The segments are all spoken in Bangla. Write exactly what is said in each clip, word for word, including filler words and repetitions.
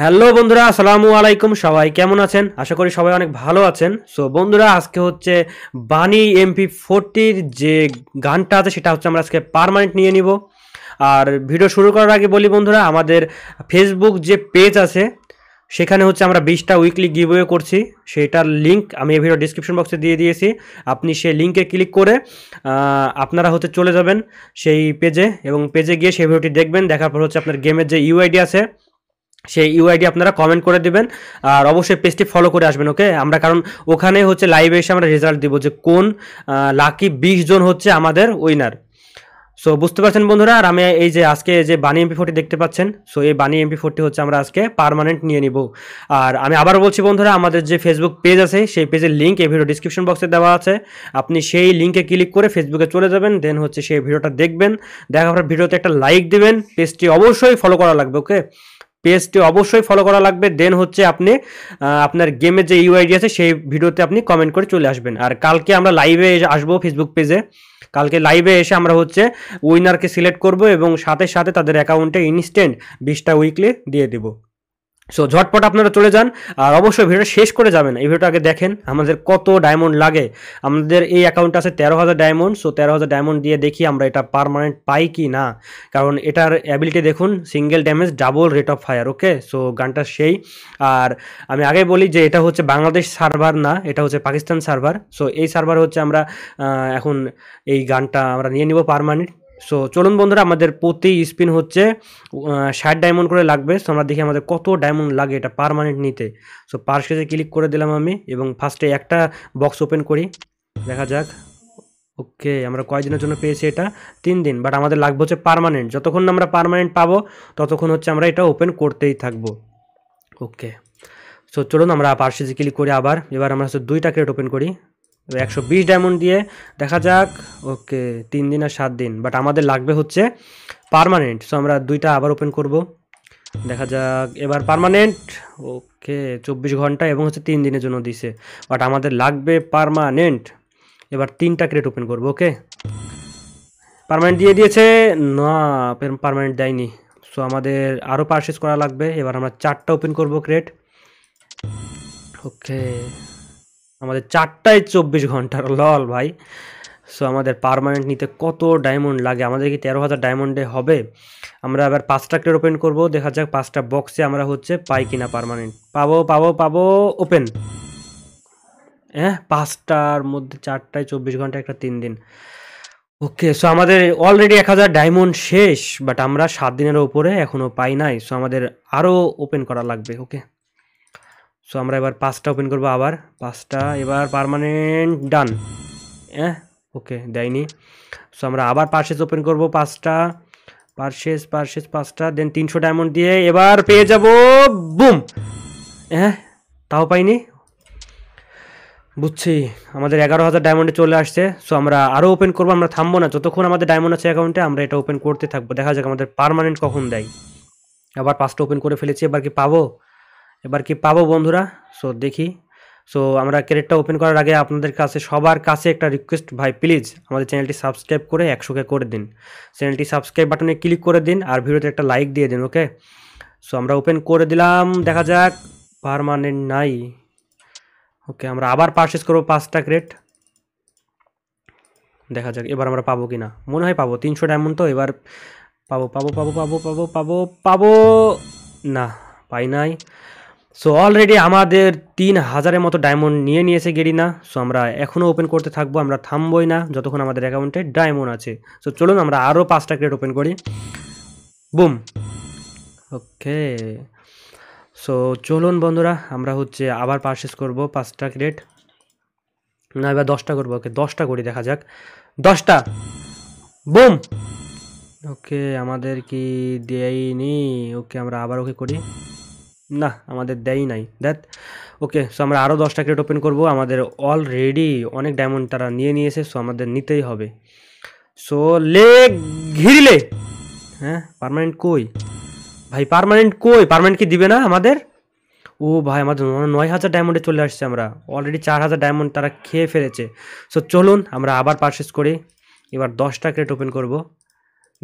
हेलो बंधुरा आसलामु आलाइकुम सबाई केमन आছেন आशा करी सबाई अनेक भालो आছেন। सो बंधुरा आज के होच्छे बानी एमपी फोर्टीर जे गानटा आछे सेटा होच्छे आमरा आजके परमानेंट निये निब। और भिडियो शुरू करार आगे बोली बंधुरा आमादेर फेसबुक जे पेज आछे सेखाने होच्छे आमरा बीस टा उइकली गिवअवे करछि सेटार लिंक आमि भिडियो डिस्क्रिप्शन बक्से दिये दियेछि। आपनि सेई लिंके क्लिक करे आपनारा होते चले जाबेन सेई पेजे एबं पेजे गिये सेई भिडियोटी देखबेन। देखार पर होच्छे आपनार गेमेर जे इউआইডি आछे সেই ইউআইডি আপনারা কমেন্ট করে দিবেন আর অবশ্যই পেজটি ফলো করে আসবেন। ওকে আমরা কারণ ওখানে হচ্ছে লাইভে এসে আমরা রেজাল্ট দেব যে কোন লাকি বিশ জন হচ্ছে আমাদের উইনার। সো বুঝতে পারছেন বন্ধুরা। আর আমি এই যে আজকে যে বানি এমপি ফোর্টি দেখতে পাচ্ছেন সো এই বানি এমপি ফোর্টি হচ্ছে আমরা আজকে পার্মানেন্ট নিয়ে নিব। আর আমি আবার বলছি বন্ধুরা আমাদের যে ফেসবুক পেজ আছে সেই পেজের লিংক এই ভিডিও ডিসক্রিপশন বক্সে দেওয়া আছে। আপনি সেই লিংকে ক্লিক করে ফেসবুকে চলে যাবেন, দেন হচ্ছে সেই ভিডিওটা দেখবেন। দেখার পর ভিডিওতে একটা লাইক দিবেন, পেজটি অবশ্যই ফলো করা লাগবে। ওকে পেজটি অবশ্যই ফলো করা লাগবে। দেন হচ্ছে আপনি আপনার গেমের যে ইউআইডি আছে সেই ভিডিওতে আপনি কমেন্ট করে চলে আসবেন। আর কালকে আমরা লাইভে আসবো ফেসবুক পেজে, কালকে লাইভে এসে আমরা হচ্ছে উইনারকে সিলেক্ট করব এবং সাথে সাথে তাদের অ্যাকাউন্টে ইনস্ট্যান্ট বিশটা উইকলি দিয়ে দেব। সো ঝটপট আপনারা চলে যান আর অবশ্যই ভিডিওটা শেষ করে যাবেন। এই ভিডিওটা আগে দেখেন আমাদের কত ডায়মন্ড লাগে। আমাদের এই অ্যাকাউন্ট আছে তেরো হাজার ডায়মন্ড। সো তেরো হাজার ডায়মন্ড দিয়ে দেখি আমরা এটা পার্মানেন্ট পাই কি না, কারণ এটার অ্যাবিলিটি দেখুন single damage double rate of fire. Okay so গানটা সেই। আর আমি আগে বলি যে এটা হচ্ছে বাংলাদেশ সার্ভার না, এটা হচ্ছে পাকিস্তান সার্ভার। সো এই সার্ভার হচ্ছে আমরা এখন এই গানটা আমরা নিয়ে নিব পার্মানেন্ট। সো চলুন বন্ধুরা আমাদের প্রতি স্পিন হচ্ছে ষাট ডায়মন্ড করে লাগবে। সো আমরা দেখি আমাদের কত ডায়মন্ড লাগে এটা পার্মানেন্ট নিতে। সো পার স্কেচে ক্লিক করে দিলাম আমি এবং ফার্স্টে একটা বক্স ওপেন করি, দেখা যাক। ওকে আমরা কয়দিনের জন্য পেয়েছি এটা তিন দিন, বাট আমাদের লাগবে হচ্ছে পার্মানেন্ট। যতক্ষণ না আমরা পার্মানেন্ট পাবো ততক্ষণ হচ্ছে আমরা এটা ওপেন করতেই থাকবো। ওকে সো চলুন আমরা পার স্কেচে ক্লিক করি আবার। এবার আমরা হচ্ছে দুইটা ক্রেট ওপেন করি একশো বিশ ডায়মন্ড দিয়ে, দেখা যাক। ওকে তিন দিন আর সাত দিন, বাট আমাদের লাগবে হচ্ছে পার্মানেন্ট। সো আমরা দুইটা আবার ওপেন করব, দেখা যাক এবার পার্মানেন্ট। ওকে চব্বিশ ঘন্টা এবং হচ্ছে তিন দিনের জন্য দিছে, বাট আমাদের লাগবে পার্মানেন্ট। এবার তিনটা ক্রেট ওপেন করব। ওকে পার্মানেন্ট দিয়ে দিয়েছে না, পার্মানেন্ট দেয়নি। সো আমাদের আরও পারচেজ করা লাগবে। এবার আমরা চারটা ওপেন করব ক্রেট। ওকে আমাদের চারটায় চব্বিশ ঘন্টার লল ভাই। সো আমাদের পার্মানেন্ট নিতে কত ডায়মন্ড লাগে, আমাদের কি তেরো হাজার ডায়মন্ডে হবে? আমরা আবার পাঁচটা ক্রেট ওপেন করব, দেখা যাক পাঁচটা বক্সে আমরা হচ্ছে পাই কিনা পার্মানেন্ট। পাবো পাবো পাবো ওপেন। হ্যাঁ পাঁচটার মধ্যে চারটায় চব্বিশ ঘন্টা একটা তিন দিন। ওকে সো আমাদের অলরেডি এক হাজার ডায়মন্ড শেষ, বাট আমরা সাত দিনের ওপরে এখনও পাই নাই। সো আমাদের আরও ওপেন করা লাগবে। ওকে সো আমরা এবার পাঁচটা ওপেন করবো আবার পাঁচটা। এবার পার্মানেন্ট ডান। হ্যাঁ ওকে দেয়নি। সো আমরা আবার পারচেজ ওপেন করব পাঁচটা, পারচেজ পারচেজ পাঁচটা, দেন তিনশো ডায়মন্ড দিয়ে এবার পেয়ে যাব বুম। হ্যাঁ তাও পাইনি, বুঝছি। আমাদের এগারো হাজার ডায়মন্ডে চলে আসছে। সো আমরা আরও ওপেন করবো, আমরা থামবো না। যতক্ষণ আমাদের ডায়মন্ড আছে অ্যাকাউন্টে আমরা এটা ওপেন করতে থাকবো, দেখা যাক আমাদের পার্মানেন্ট কখন দেয়। আবার পাঁচটা ওপেন করে ফেলেছি, এবার কি পাবো? এবার কি পাবো বন্ধুরা? সো দেখি। সো আমরা ক্রেটটা ওপেন করার আগে আপনাদের কাছে সবার কাছে একটা রিকোয়েস্ট ভাই, প্লিজ আমাদের চ্যানেলটি সাবস্ক্রাইব করে একশোকে করে দিন। চ্যানেলটি সাবস্ক্রাইব বাটনে ক্লিক করে দিন আর ভিডিওতে একটা লাইক দিয়ে দিন। ওকে সো আমরা ওপেন করে দিলাম, দেখা যাক। পার্মানেন্ট নাই। ওকে আমরা আবার পারচেস করবো পাঁচটা ক্রেট, দেখা যাক এবার আমরা পাবো কি না। মনে হয় পাবো, তিনশো ডায়মন্ড তো এবার পাবো পাবো পাবো পাবো পাবো পাবো পাবো না, পাই নাই। সো অলরেডি আমাদের তিন হাজারের মতো ডায়মন্ড নিয়ে নিয়েছে গেরিনা। সো আমরা এখনও ওপেন করতে থাকবো, আমরা থামবই না যতক্ষণ আমাদের অ্যাকাউন্টে ডায়মন্ড আছে। সো চলুন আমরা আরও পাঁচটা ক্রেট ওপেন করি বুম। ওকে সো চলুন বন্ধুরা আমরা হচ্ছে আবার পারচেস করব পাঁচটা ক্রেট, না এবার দশটা করবো। ওকে দশটা করি, দেখা যাক। দশটা বুম। ওকে আমাদের কি দেয়নি? ওকে আমরা আবার ওকে করি, না আমাদের দেয়ই নাই দ্যাট। ওকে সো আমরা আরও দশটা ক্রেট ওপেন করব, আমাদের অলরেডি অনেক ডায়মন্ড তারা নিয়ে নিয়েছে। সো আমাদের নিতেই হবে। সো লে ঘিরলে। হ্যাঁ পার্মানেন্ট কই ভাই? পার্মানেন্ট কই? পার্মানেন্ট কি দিবে না আমাদের? ও ভাই আমাদের নয় হাজার ডায়মন্ডে চলে আসছে, আমরা অলরেডি চার হাজার ডায়মন্ড তারা খেয়ে ফেলেছে। সো চলুন আমরা আবার পারচেস করি, এবার দশটা ক্রেট ওপেন করব,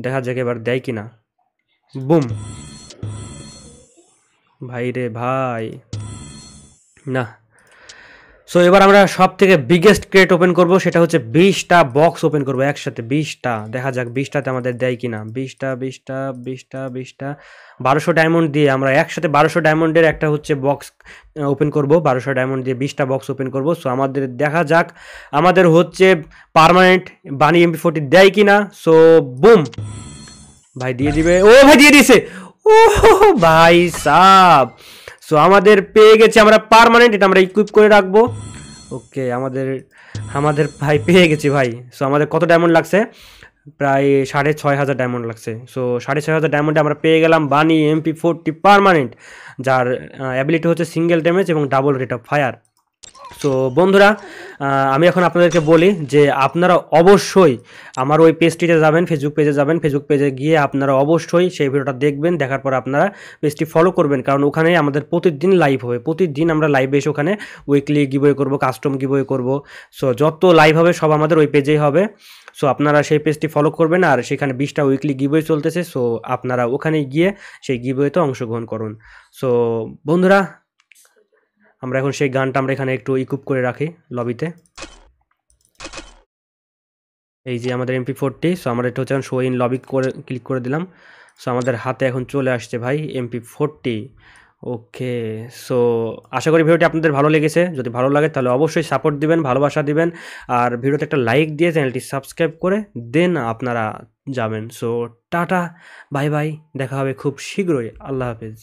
দেখা যাক এবার দেয় কি না। বুম। भाई रे भाई ना। सो এবার আমরা সবথেকে বিগেস্ট ক্রেট ওপেন করব, সেটা হচ্ছে बीस টা বক্স ওপেন করব একসাথে बीस টা। দেখা যাক बीस টাতে আমাদের দেয় কিনা। बीस টা बीस টা बीस টা बीस টা बारह सौ ডায়মন্ড দিয়ে আমরা একসাথে बारह सौ ডায়মন্ডের একটা হচ্ছে বক্স ওপেন করব। बारह सौ ডায়মন্ড দিয়ে बीस টা বক্স ওপেন করব। সো আমাদের দেখা যাক আমাদের হচ্ছে পার্মানেন্ট বানি এমপি ফোর্টি দেয় কিনা। সো বুম ভাই দিয়ে দিবে। ও ভাই দিয়ে দিয়েছে। ও ভাই সাহেব सो हमारे पे गे परमानेंट एट इक्यूब कर रखबो। ओके भाई पे गे भाई। सो हमारे कत डायमंड लागसे प्राय साढ़े छय हज़ार डायमंड लागसे। सो साढ़े छय हज़ार डायमंडे आमरा पेये गेलाम बानी एमपी फोर्टी परमानेंट जार एबिलिटी होच्छे सिंगल डैमेज और double rate of fire. So बंधुरा आमी एखन आपनादेरके बोली जे आपनारा अवश्यई आमार ओई पेजटिते जाबेन, फेसबुक पेजे जाबेन, फेसबुक पेजे गिये आपनारा अवश्यई सेई भिडियोटा देखबेन। देखार पर आपनारा पेजटी फलो करबेन, कारण ओखाने आमादेर प्रतिदिन लाइव होबे। प्रतिदिन आमरा लाइवे एसे ओखाने उइकली गिवअवे करब, कास्टम गिवअवे करब। सो जत लाइव होबे सब आमादेर ओई पेजेई होबे। सो आपनारा सेई पेजटी फलो करबेन आर सेखाने बीस टा उइकली गिवअवे चलतेछे। सो आपनारा ओखाने गिये सेई गिवअवेते अंशग्रहण करुन। सो बंधुरा আমরা এখন সেই গানটা আমরা এখানে একটু ইকুইপ করে রাখি লবিতে। এই যে আমাদের এমপি ফোর্টি। সো আমরা এটা হচ্ছে শো ইন লবি করে ক্লিক করে দিলাম। সো আমাদের হাতে এখন চলে আসছে ভাই এমপি ফোর্টি। ওকে সো আশা করি ভিডিওটি আপনাদের ভালো লেগেছে। যদি ভালো লাগে তাহলে অবশ্যই সাপোর্ট দিবেন, ভালোবাসা দিবেন, আর ভিডিওতে একটা লাইক দিয়ে চ্যানেলটি সাবস্ক্রাইব করে দেন আপনারা যাবেন। সো টাটা, বাই বাই, দেখা হবে খুব শীঘ্রই। আল্লাহ হাফেজ।